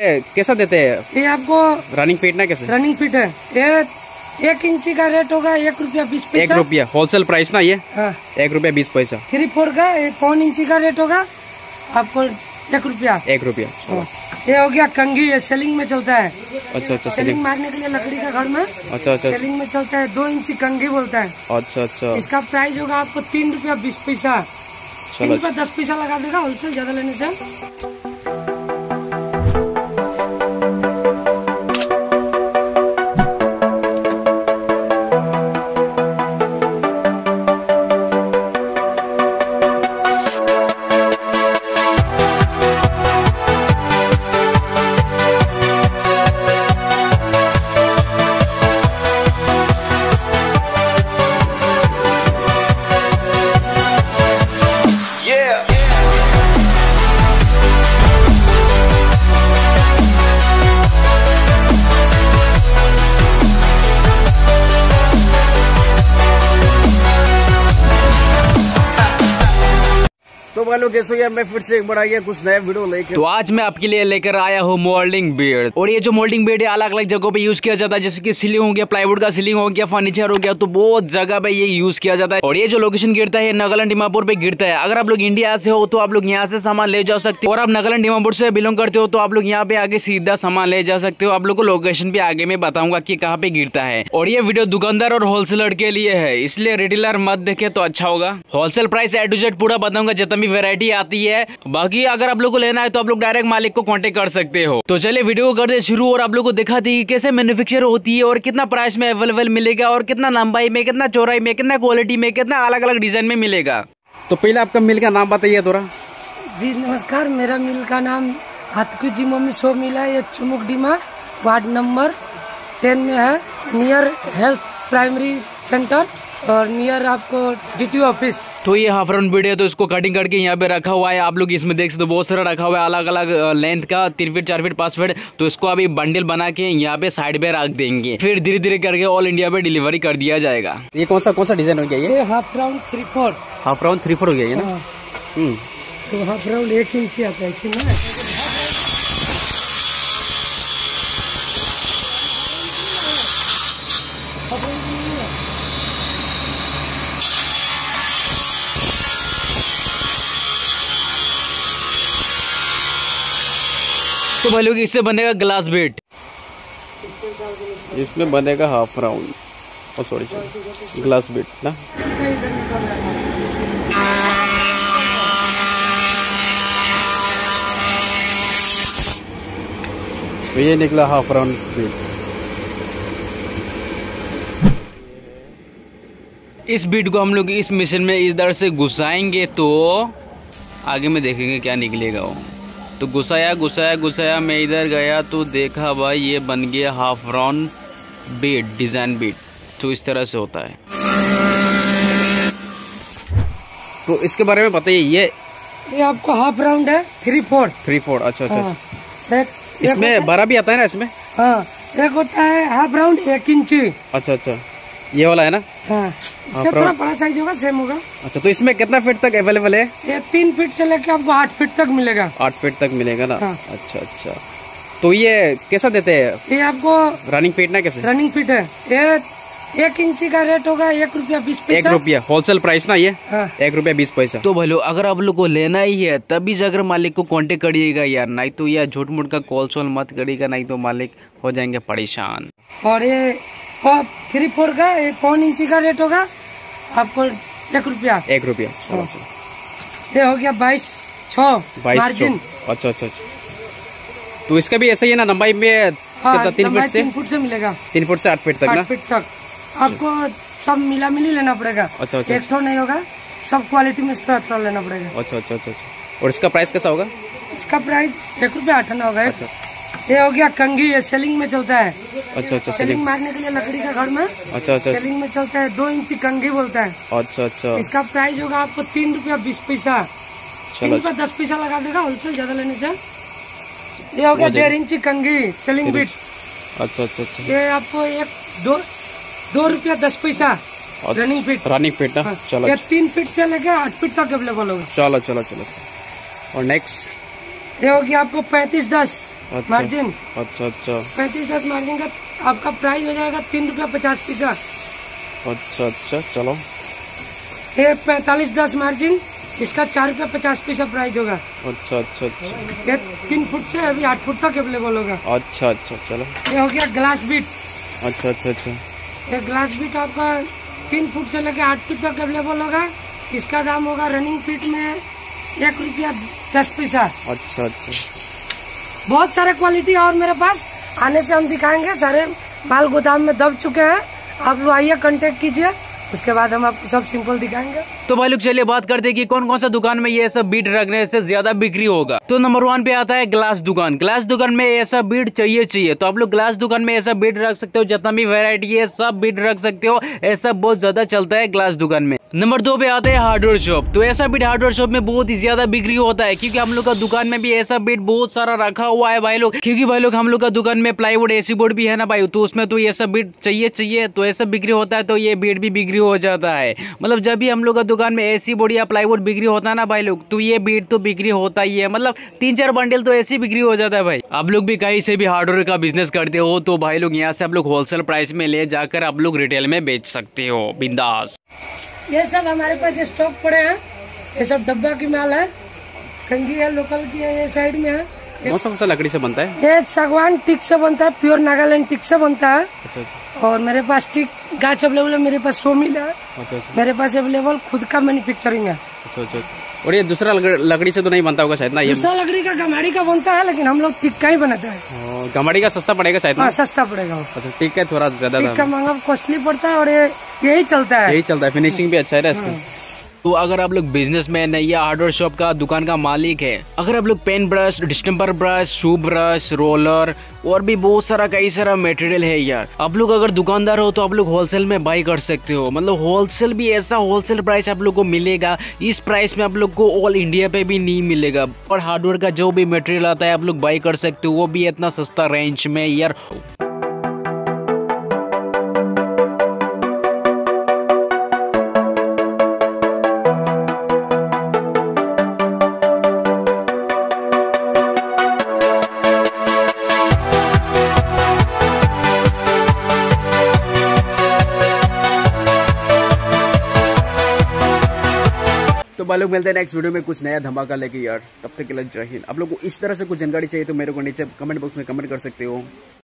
कैसा देते हैं ये आपको? रनिंग फीट ना, कैसे रनिंग फीट है ये? एक इंची का रेट होगा ₹1.20। ₹1 होलसेल प्राइस ना ये? हाँ। ₹1.20। 3-4 का 1.5 इंची का रेट होगा आपको ₹1। ये हो गया कंघी, ये सेलिंग में चलता है। अच्छा अच्छा, सेलिंग मारने के लिए लकड़ी का घर में। अच्छा अच्छा, सेलिंग में चलता है। 2 इंची कंघी बोलता है। अच्छा अच्छा, इसका प्राइस होगा आपको ₹3.20। 3 रुपया 10 पैसा लगा देगा होलसेल ज्यादा लेने से। तो भाइयों कैसे हो यार, मैं फिर से एक बार आ गया कुछ नया वीडियो लेकर। तो आज मैं आपके लिए लेकर आया हूँ मोल्डिंग बेड। और ये जो मोल्डिंग बेड है अलग अलग जगहों पे यूज किया जाता है, जैसे कि सीलिंग हो गया, प्लाईवुड का सीलिंग हो गया, फर्नीचर हो गया, तो बहुत जगह पे ये यूज किया जाता है। और ये जो लोकेशन गिरता है नागालैंड डिमापुर पे गिरता है। अगर आप लोग इंडिया से हो तो आप लोग यहाँ से सामान ले जा सकते हो, और आप नागालैंड डिमापुर से बिलोंग करते हो तो आप लोग यहाँ पे आगे सीधा सामान ले जा सकते हो। आप लोग को लोकेशन भी आगे मैं बताऊंगा की कहाँ पे गिरता है। और ये वीडियो दुकानदार और होलसेलर के लिए है, इसलिए रिटेलर मत देखे तो अच्छा होगा। Wholesale price A to Z पूरा बताऊंगा, जितना वैरायटी आती है। बाकी अगर आप लोग को लेना है तो आप लोग डायरेक्ट मालिक को कांटेक्ट कर सकते हो। तो चलिए वीडियो कर दे शुरू, और आप लोग को दिखाते हैं कैसे मैन्युफैक्चर होती है, और कितना प्राइस में अवेलेबल मिलेगा, और कितना लंबाई में, कितना चौड़ाई में, कितना क्वालिटी में, कितना अलग अलग डिजाइन में मिलेगा। तो पहले आपका मिल का नाम बताइए थोड़ा। जी नमस्कार, मेरा मिल का नाम हाथकू जी मम्मी शो मिला है, चुमुक डीमा वार्ड नंबर 10 में है, नियर हेल्थ प्राइमरी सेंटर और नियर आपको डीटीओ ऑफिस। तो ये हाफ राउंड बेड है, तो इसको कटिंग करके यहाँ पे रखा हुआ है। आप लोग इसमें देख सकते हो बहुत सारा रखा हुआ है अलग अलग लेंथ का, 3 फीट 4 फीट 5 फीट। तो इसको अभी बंडल बना के यहाँ पे साइड पे रख देंगे, फिर धीरे धीरे करके ऑल इंडिया पे डिलीवरी कर दिया जाएगा। ये कौन सा डिजाइन हो गया? ये हाफ राउंड 3/4 हो गया है ना। तो हाफ राउंड 1 इंच आता है। तो भाई लोग इससे बनेगा ग्लास बेड, इसमें बनेगा हाफ राउंड और सॉरी ग्लास बेड ना। तो ये निकला हाफ राउंड बेड। इस बीट को हम लोग इस मशीन में इस तरह से घुसाएंगे, तो आगे में देखेंगे क्या निकलेगा वो। तो घुसाया मैं इधर गया तो देखा भाई ये बन गया half round bead design bead. तो इस तरह से होता है। तो इसके बारे में बताइए। ये आपको हाफ राउंड है 3/4। अच्छा अच्छा, हाँ। अच्छा। इसमें 12 भी आता है ना इसमें? हाँ, एक होता है हाफ राउंड 1 इंची। अच्छा अच्छा, ये वाला है ना? हाँ, इससे थोड़ा बड़ा साइज होगा, सेम होगा। अच्छा, तो इसमें कितना फीट तक अवेलेबल है? ये 3 फीट से लेकर आपको 8 फीट तक मिलेगा। 8 फीट तक मिलेगा ना? हाँ। अच्छा अच्छा, तो ये कैसा देते हैं? ये आपको रनिंग फीट ना, कैसे रनिंग फीट है? ये 1 इंची का रेट होगा ₹1.20। ₹1 होलसेल प्राइस ना ये? हाँ। ₹1.20। तो भाई लोग अगर आप लोग को लेना ही है तभी जाकर मालिक को कांटेक्ट करिएगा यार, नहीं तो यार झूठ मूठ का कॉल सोल मत करिएगा, नहीं तो मालिक हो जाएंगे परेशान। और ये 3/4 का 1.5 इंची का रेट होगा आपको ₹1। ये हो गया 22.6 मार्जिन। अच्छा अच्छा, तो इसका भी ऐसा ही है ना, लंबाई में? हाँ, 3 फुट से मिलेगा। 3 फुट से 8 फीट तक ना? 8 फीट तक आपको सब मिला लेना पड़ेगा। अच्छा अच्छा, एक तो नहीं होगा, सब क्वालिटी में थोड़ा लेना पड़ेगा। अच्छा अच्छा अच्छा, और इसका प्राइस कैसा होगा? इसका प्राइस ₹1.58 होगा। ये हो गया कंघी, ये सेलिंग में चलता है। अच्छा अच्छा, सेलिंग मारने के लिए लकड़ी का घर में। अच्छा अच्छा, सेलिंग में चलता है। 2 इंची कंघी बोलता है। अच्छा अच्छा, इसका प्राइस होगा आपको ₹3.20। 3 रुपया 10 पैसा लगा देगा होलसेल ज्यादा लेने से। ये हो गया 1.5 इंची कंघी सेलिंग बीट। अच्छा अच्छा, ये आपको ₹2.10 रनिंग फीट ना। चलो, 3 फीट से लेकर 8 फीट तक अवेलेबल होगा। चलो चलो चलो, और नेक्स्ट ये हो गया आपको 35.10। अच्छा, मार्जिन। अच्छा अच्छा 35 मार्जिन का आपका प्राइस हो जाएगा 3 रुपया 50 पैसा। अच्छा अच्छा चलो, ये 45-10 मार्जिन इसका 4 रुपया 50 पैसा प्राइस होगा। अच्छा अच्छा अच्छा, ये 3 फुट से अभी 8 फुट तक अवेलेबल होगा। अच्छा अच्छा चलो, ये हो गया ग्लास बीट। अच्छा अच्छा अच्छा, ये ग्लास बीट आपका 3 फुट से लेकर 8 फुट तक अवेलेबल होगा। इसका दाम होगा रनिंग फीट में 1 रुपया 10 पैसा। अच्छा अच्छा, बहुत सारे क्वालिटी और मेरे पास आने से हम दिखाएंगे, सारे माल गोदाम में दब चुके हैं। आप लोग आइए, कांटेक्ट कीजिए, उसके बाद हम आपको सब सिंपल दिखाएंगे। तो भाई लोग चलिए बात करते हैं कि कौन कौन सा दुकान में ये सब बीट रखने से ज्यादा बिक्री होगा। तो नंबर 1 पे आता है ग्लास दुकान। ग्लास दुकान में ऐसा बीट चाहिए तो आप लोग ग्लास दुकान में ऐसा बीट रख सकते हो, जितना भी वेरायटी है सब बीट रख सकते हो, ऐसा बहुत ज्यादा चलता है ग्लास दुकान में। नंबर 2 पे आता है हार्डवेयर शॉप। तो ऐसा बीट हार्डवेयर शॉप में बहुत ही ज्यादा बिक्री होता है, क्योंकि हम लोग का दुकान में भी ऐसा बीट बहुत सारा रखा हुआ है भाई लोग, क्योंकि भाई लोग हम लोग का दुकान में प्लाईवुड एसी बोर्ड भी है ना भाई, तो उसमें तो ये सब बीट चाहिए, तो ऐसा बिक्री होता है, तो ये बीट भी बिक्री हो जाता है। मतलब जब भी हम लोग का दुकान में एसी बोर्ड या प्लाईवुड बिक्री होता है ना भाई लोग, तो ये बीट तो बिक्री होता ही है, मतलब 3-4 बंडल तो ऐसी बिक्री हो जाता है भाई। आप लोग भी कहीं से भी हार्डवेयर का बिजनेस करते हो तो भाई लोग यहाँ से आप लोग होलसेल प्राइस में ले जाकर आप लोग रिटेल में बेच सकते हो बिंदास। ये सब हमारे पास स्टॉक पड़े हैं, ये सब डब्बा की माल है, कंगी है, लोकल की है, ये साइड में है। कौन सा लकड़ी से बनता है? ये सागवान टिक से बनता है, प्योर नागालैंड टिक से बनता है। अच्छा अच्छा। और मेरे पास टिक गाछ अवेलेबल है, मेरे पास 100 मिल है। अच्छा अच्छा। मेरे पास अवेलेबल खुद का मैन्युफैक्चरिंग है। अच्छा अच्छा। और ये दूसरा लकड़ी से तो नहीं बनता होगा शायद ना? ये दूसरा लकड़ी का गमाड़ी का बनता है, लेकिन हम लोग टिक का ही बनाता है। गमाड़ी का सस्ता पड़ेगा शायद? हाँ सस्ता पड़ेगा। अच्छा, टिक का थोड़ा ज्यादा, टिक का महंगा कॉस्टली पड़ता है, और यही चलता है, यही चलता है, फिनिशिंग भी अच्छा है इसका। तो अगर आप लोग बिजनेसमैन है या हार्डवेयर शॉप का दुकान का मालिक है, अगर आप लोग pen brush, distemper brush, shoe brush, roller और भी बहुत सारा कई सारा मटेरियल है यार, आप लोग अगर दुकानदार हो तो आप लोग होलसेल में बाई कर सकते हो। मतलब होलसेल भी ऐसा होलसेल प्राइस आप लोग को मिलेगा, इस प्राइस में आप लोग को ऑल इंडिया पे भी नहीं मिलेगा। और हार्डवेयर का जो भी मटेरियल आता है आप लोग बाई कर सकते हो, वो भी इतना सस्ता रेंज में यार। भाई लोग मिलते हैं नेक्स्ट वीडियो में कुछ नया धमाका लेके यार, तब तक के लिए जय हिंद। आप लोग को इस तरह से कुछ जानकारी चाहिए तो मेरे को नीचे कमेंट बॉक्स में कमेंट कर सकते हो।